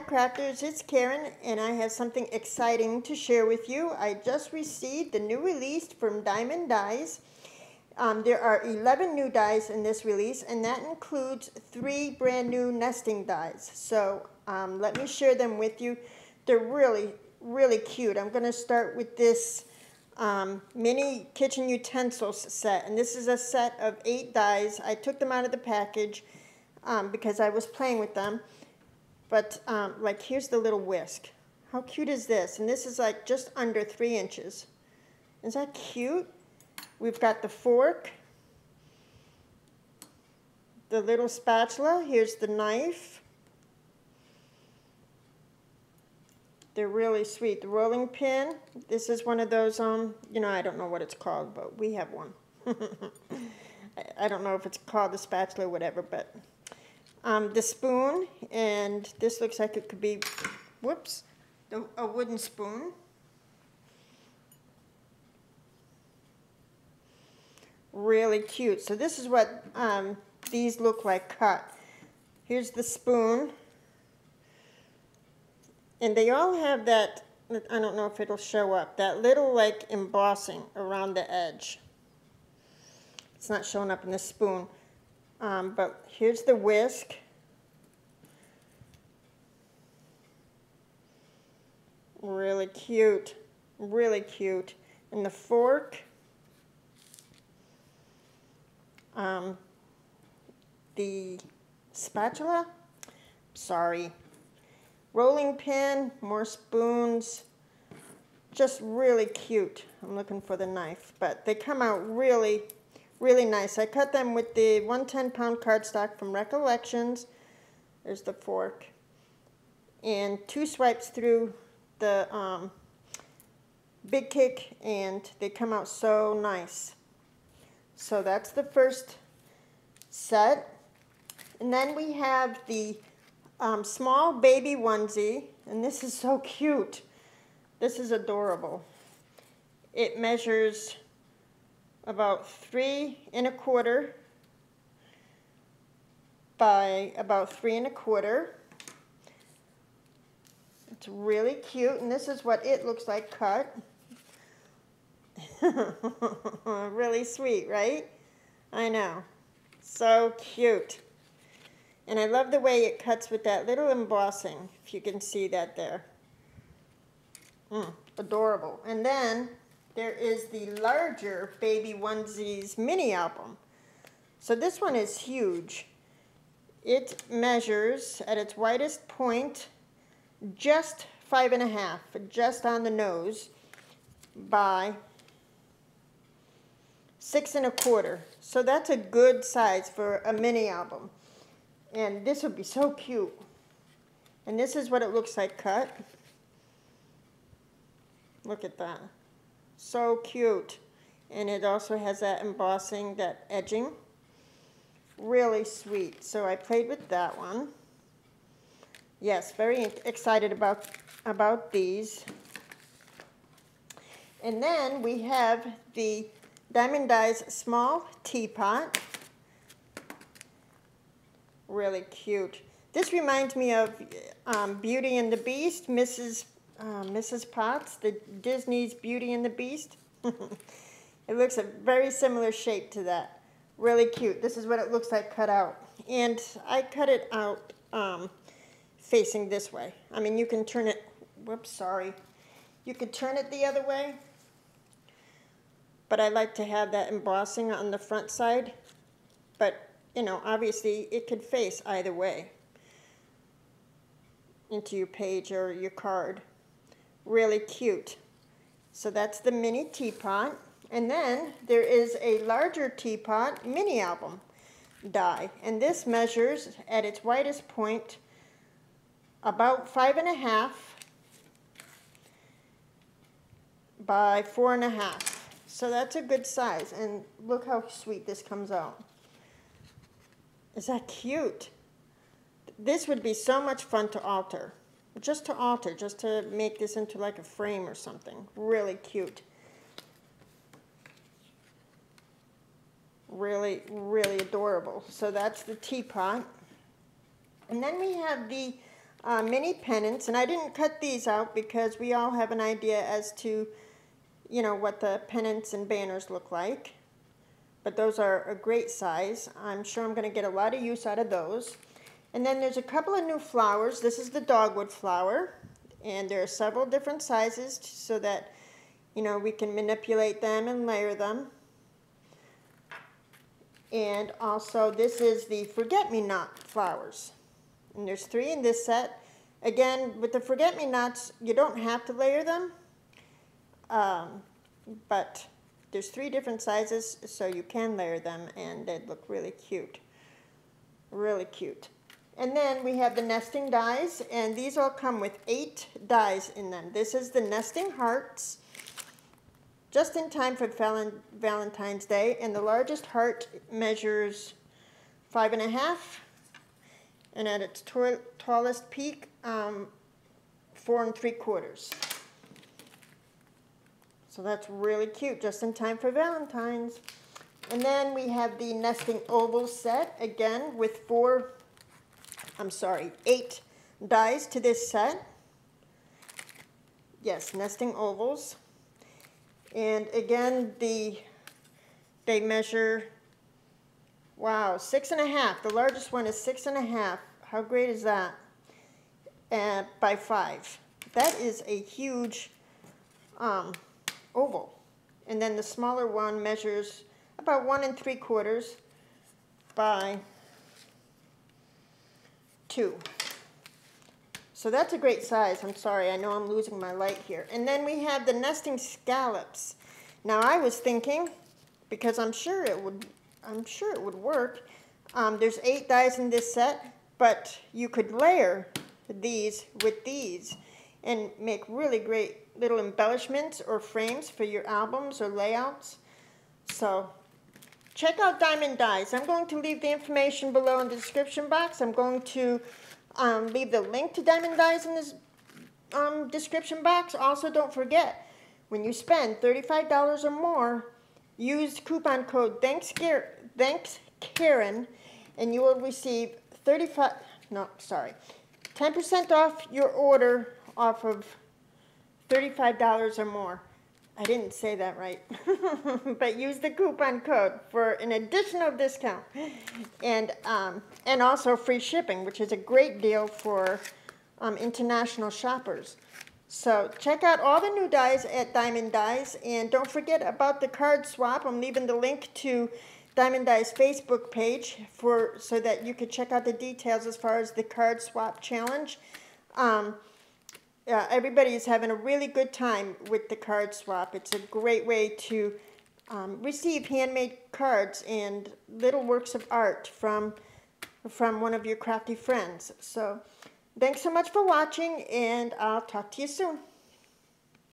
Hi Crafters, it's Karen and I have something exciting to share with you. I just received the new release from Diemond Dies. There are 11 new dies in this release and that includes 3 brand new nesting dies. So let me share them with you. They're really cute. I'm going to start with this mini kitchen utensils set, and this is a set of 8 dies. I took them out of the package because I was playing with them. But like, here's the little whisk. How cute is this? And this is like just under 3 inches. Is that cute? We've got the fork, the little spatula. Here's the knife. They're really sweet. The rolling pin. This is one of those, you know, I don't know what it's called, but we have one. I don't know if it's called the spatula or whatever, but the spoon, and this looks like it could be, whoops, a wooden spoon. Really cute. So this is what these look like cut. Here's the spoon. And they all have that, I don't know if it'll show up, that little like embossing around the edge. It's not showing up in the spoon. But here's the whisk. Really cute. Really cute. And the fork. The spatula. Sorry. Rolling pin. More spoons. Just really cute. I'm looking for the knife. But they come out really nice. I cut them with the 110-pound cardstock from Recollections. There's the fork. And 2 swipes through the big kick, and they come out so nice. So that's the first set. And then we have the small baby onesie, and this is so cute. This is adorable. It measures about 3¼ by about 3¼ . It's really cute, and this is what it looks like cut. Really sweet, right? I know, so cute. And I love the way it cuts with that little embossing, if you can see that there. Adorable. And then there is the larger Baby Onesies mini album. So this one is huge. It measures at its widest point just 5½, just on the nose, by 6¼ . So that's a good size for a mini album. And this would be so cute. And this is what it looks like cut. Look at that. So cute. And it also has that embossing, that edging. Really sweet. So I played with that one. Yes, very excited about these. And then we have the Diemond Dies small teapot. Really cute. This reminds me of Beauty and the Beast, Mrs. Potts, the Disney's Beauty and the Beast. It looks a very similar shape to that. Really cute. This is what it looks like cut out. And I cut it out facing this way. I mean, you can turn it, whoops, sorry. You could turn it the other way. But I like to have that embossing on the front side. But, you know, obviously it could face either way into your page or your card. Really cute. So that's the mini teapot. And then there is a larger teapot mini album die. And this measures at its widest point about 5½ by 4½. So that's a good size. And look how sweet this comes out. Is that cute? This would be so much fun to alter. Just to make this into like a frame or something. Really cute. Really adorable. So that's the teapot. And then we have the mini pennants, and I didn't cut these out because we all have an idea as to, you know, what the pennants and banners look like. But those are a great size. I'm sure I'm going to get a lot of use out of those. And then there's a couple of new flowers. This is the dogwood flower, and there are several different sizes so that, you know, we can manipulate them and layer them. And also this is the forget-me-not flowers. And there's 3 in this set. Again, with the forget-me-nots, you don't have to layer them, but there's 3 different sizes, so you can layer them, and they look really cute. Really cute. And then we have the nesting dies, and these all come with 8 dies in them. This is the nesting hearts, just in time for Valentine's Day, and the largest heart measures 5.5, and at its tallest peak, 4 3/4. So that's really cute, just in time for Valentine's. And then we have the nesting oval set, again, with 8 dies to this set. Yes, nesting ovals. And again, they measure, wow, 6.5. The largest one is 6.5. How great is that? By 5. That is a huge oval. And then the smaller one measures about 1 3/4 by 2. So that's a great size. I'm sorry, I know I'm losing my light here. And then we have the nesting scallops. Now I was thinking, because I'm sure it would work. There's 8 dies in this set, but you could layer these with these and make really great little embellishments or frames for your albums or layouts. So check out Diemond Dies. I'm going to leave the information below in the description box. I'm going to leave the link to Diemond Dies in this description box. Also, don't forget, when you spend $35 or more, use coupon code ThanksKaren, and you will receive 10% off your order off of $35 or more. I didn't say that right, but use the coupon code for an additional discount, and also free shipping, which is a great deal for international shoppers. So check out all the new dies at Diemond Dies, and don't forget about the card swap. I'm leaving the link to Diemond Dies Facebook page so that you could check out the details as far as the card swap challenge. Everybody is having a really good time with the card swap. It's a great way to receive handmade cards and little works of art from one of your crafty friends. So thanks so much for watching, and I'll talk to you soon.